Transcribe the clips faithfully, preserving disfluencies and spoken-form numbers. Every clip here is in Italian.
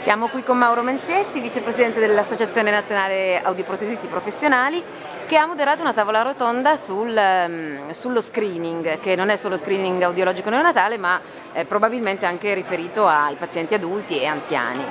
Siamo qui con Mauro Menzietti, vicepresidente dell'Associazione Nazionale Audioprotesisti Professionali, che ha moderato una tavola rotonda sul, um, sullo screening, che non è solo screening audiologico neonatale, ma eh, probabilmente anche riferito ai pazienti adulti e anziani.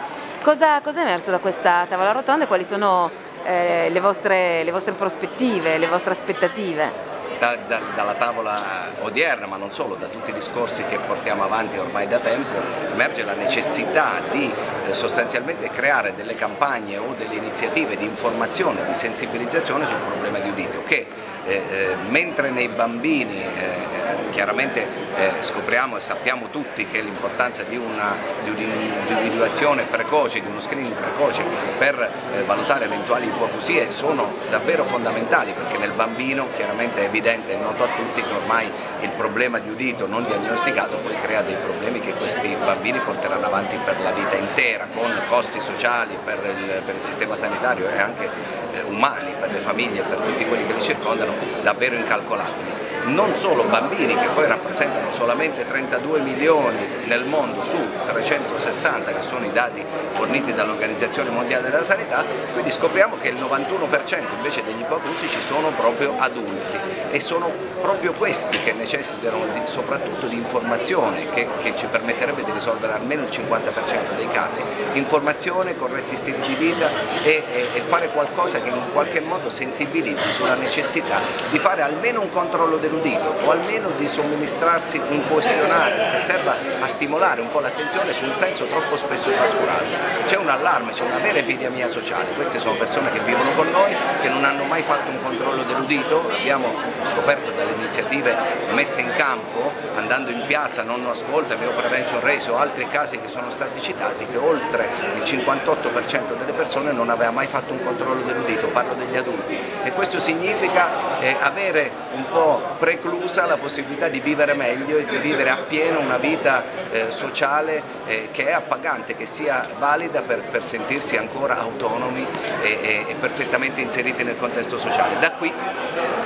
Cosa, cosa è emerso da questa tavola rotonda e quali sono eh, le, vostre, le vostre prospettive, le vostre aspettative? Da, da, dalla tavola odierna, ma non solo, da tutti i discorsi che portiamo avanti ormai da tempo, emerge la necessità di eh, sostanzialmente creare delle campagne o delle iniziative di informazione, di sensibilizzazione sul problema di udito, che eh, eh, mentre nei bambini eh, chiaramente eh, scopriamo e sappiamo tutti che l'importanza di un'individuazione precoce, di uno screening precoce per eh, valutare eventuali ipoacusie sono davvero fondamentali, perché nel bambino chiaramente è evidente e noto a tutti che ormai il problema di udito non diagnosticato poi crea dei problemi che questi bambini porteranno avanti per la vita intera, con costi sociali per il, per il sistema sanitario e anche eh, umani, per le famiglie e per tutti quelli che li circondano, davvero incalcolabili. Non solo bambini, che poi rappresentano solamente trentadue milioni nel mondo su trecentosessanta, che sono i dati forniti dall'Organizzazione Mondiale della Sanità, quindi scopriamo che il novantuno per cento invece degli ipoacustici sono proprio adulti e sono proprio questi che necessitano di, soprattutto di informazione che, che ci permetterebbe di risolvere almeno il cinquanta per cento dei casi, informazione, corretti stili di vita e, e, e fare qualcosa che in qualche modo sensibilizzi sulla necessità di fare almeno un controllo dell'udito o almeno di somministrarsi un questionario che serva a stimolare un po' l'attenzione su un senso troppo spesso trascurato. C'è un allarme, c'è una vera epidemia sociale, queste sono persone che vivono con noi, che non hanno mai fatto un controllo dell'udito, abbiamo scoperto dalle iniziative messe in campo, andando in piazza, Nonno Ascolta, Mio Prevention Race o altri casi che sono stati citati, che oltre il cinquantotto per cento delle persone non aveva mai fatto un controllo dell'udito, parlo degli adulti, e questo significa eh, avere un po' preclusa la possibilità di vivere meglio e di vivere appieno una vita eh, sociale eh, che è appagante, che sia valida per, per sentirsi ancora autonomi e, e, e perfettamente inseriti nel contesto sociale. Da qui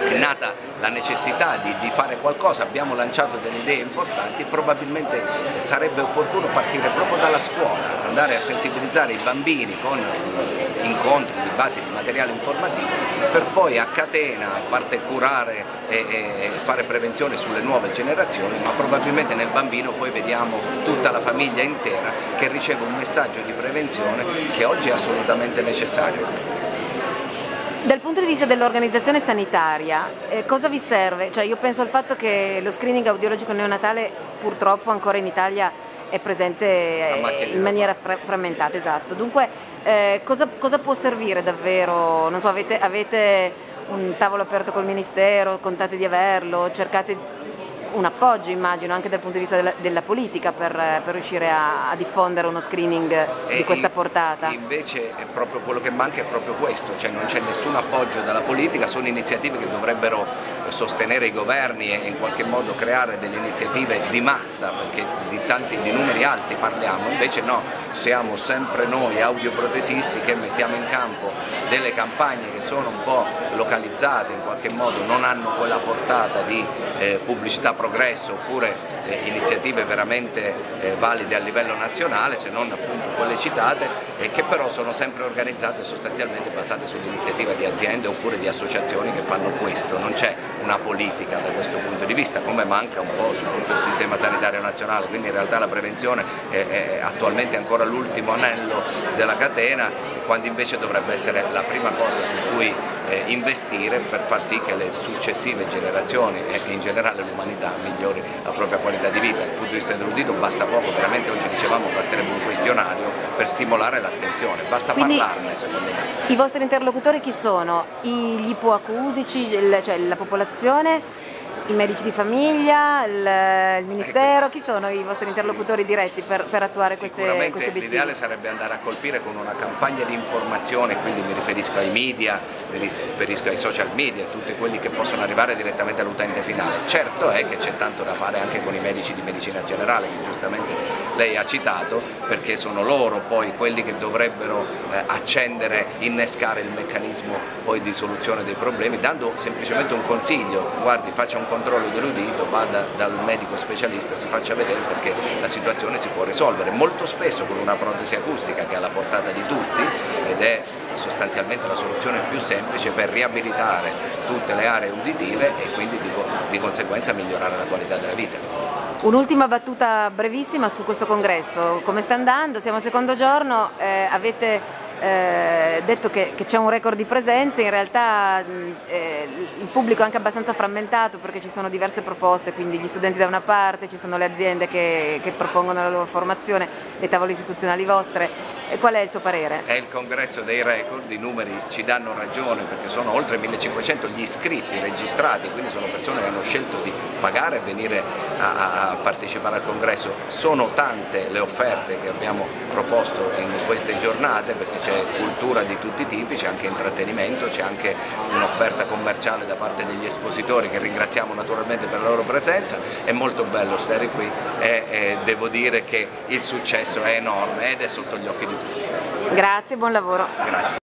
è nata la necessità di, di fare qualcosa, abbiamo lanciato delle idee importanti, probabilmente sarebbe opportuno partire proprio dalla scuola, andare a sensibilizzare i bambini con incontri, dibattiti, materiale informativo, per poi a catena, a parte curare e, e fare prevenzione sulle nuove generazioni, ma probabilmente nel bambino poi vediamo tutta la famiglia intera che riceve un messaggio di prevenzione che oggi è assolutamente necessario. Dal punto di vista dell'organizzazione sanitaria, eh, cosa vi serve? Cioè, io penso al fatto che lo screening audiologico neonatale purtroppo ancora in Italia è presente eh, in maniera fra frammentata, esatto. Dunque eh, cosa, cosa può servire davvero? Non so, avete, avete un tavolo aperto col Ministero, contate di averlo, cercate un appoggio immagino anche dal punto di vista della, della politica per, per riuscire a, a diffondere uno screening e di questa in, portata. Invece è proprio quello che manca, è proprio questo, cioè non c'è nessun appoggio dalla politica, sono iniziative che dovrebbero sostenere i governi e in qualche modo creare delle iniziative di massa, perché di tanti di numeri alti parliamo, invece no, siamo sempre noi audioprotesisti che mettiamo in campo delle campagne che sono un po' localizzate, in qualche modo non hanno quella portata di eh, pubblicità progresso oppure eh, iniziative veramente eh, valide a livello nazionale, se non appunto quelle citate, e eh, che però sono sempre organizzate sostanzialmente basate sull'iniziativa di aziende oppure di associazioni che fanno questo, non c'è una politica da questo punto di vista, come manca un po' su tutto il sistema sanitario nazionale, quindi in realtà la prevenzione è, è attualmente ancora l'ultimo anello della catena, quando invece dovrebbe essere la prima cosa su cui eh, investire per far sì che le successive generazioni e in generale l'umanità migliori la propria qualità di vita. Dal punto di vista dell'udito basta poco, veramente oggi dicevamo basterebbe un questionario per stimolare l'attenzione, basta quindi parlarne secondo me. I vostri interlocutori chi sono? Gli ipoacusici, cioè la popolazione? I medici di famiglia, il Ministero, chi sono i vostri interlocutori diretti per, per attuare queste obiettivi? Sicuramente l'ideale sarebbe andare a colpire con una campagna di informazione, quindi mi riferisco ai media, mi riferisco ai social media, tutti quelli che possono arrivare direttamente all'utente finale. Certo è che c'è tanto da fare anche con i medici di medicina generale, che giustamente lei ha citato, perché sono loro poi quelli che dovrebbero accendere, innescare il meccanismo poi di soluzione dei problemi, dando semplicemente un consiglio, guardi, faccia un controllo dell'udito, vada dal medico specialista, si faccia vedere, perché la situazione si può risolvere molto spesso con una protesi acustica che è alla portata di tutti ed è sostanzialmente la soluzione più semplice per riabilitare tutte le aree uditive e quindi di, co di conseguenza migliorare la qualità della vita. Un'ultima battuta brevissima su questo congresso, come sta andando? Siamo al secondo giorno, eh, avete eh, detto che c'è un record di presenze, in realtà eh, il pubblico è anche abbastanza frammentato perché ci sono diverse proposte, quindi gli studenti da una parte, ci sono le aziende che, che propongono la loro formazione, le tavole istituzionali vostre. E qual è il suo parere? È il congresso dei record, i numeri ci danno ragione perché sono oltre millecinquecento gli iscritti registrati, quindi sono persone che hanno scelto di pagare e venire a, a partecipare al congresso. Sono tante le offerte che abbiamo proposto in queste giornate perché c'è cultura di tutti i tipi, c'è anche intrattenimento, c'è anche un'offerta commerciale da parte degli espositori che ringraziamo naturalmente per la loro presenza. È molto bello stare qui e, e devo dire che il successo è enorme ed è sotto gli occhi di tutti. Grazie, buon lavoro. Grazie.